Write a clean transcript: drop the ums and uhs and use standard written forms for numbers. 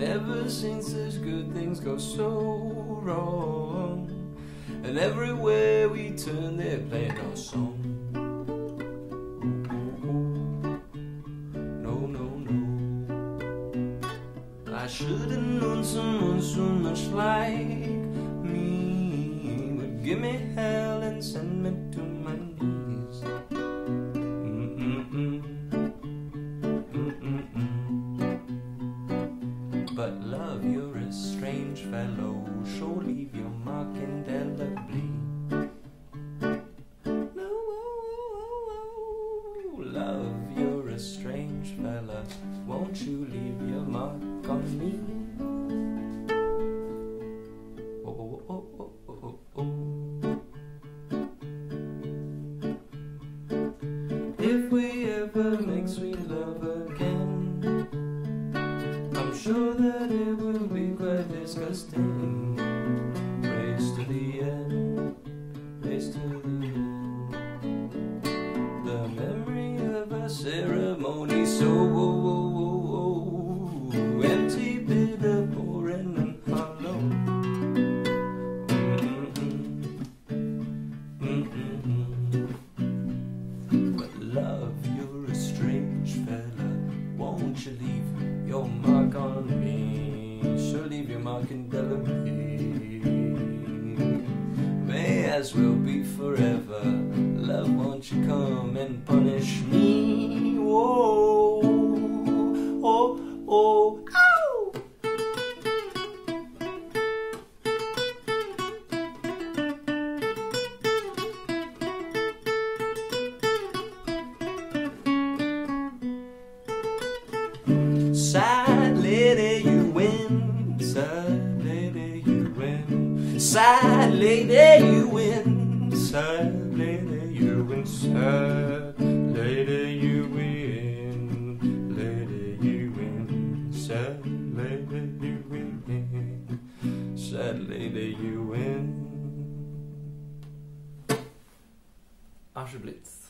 never seen such good things go so wrong. And everywhere we turn, they're playing our song. No, no, no. I should've known someone so much like me would give me hell and send me to my knees. But love, you're a strange fellow, sure leave your mark indelibly. No, love, you're a strange fella, won't you leave your mark on me? If we ever make sweet love again, I'm sure that it will be quite disgusting. Race to the end, race to the end. The memory of a ceremony so empty, bitter, boring and hollow. But love, you're a strange fella, won't you leave your mark on me? Sure leave your mark indelibly. May as well be forever. Love, won't you come and punish me? Whoa, oh, oh, ow! Sad lady, you win. Sad lady, you win. Sad lady, you win. Sad lady, you win. Sad lady, you win. Lady, you win. Sad lady, you win. Sad lady, you win. Alsjeblieft.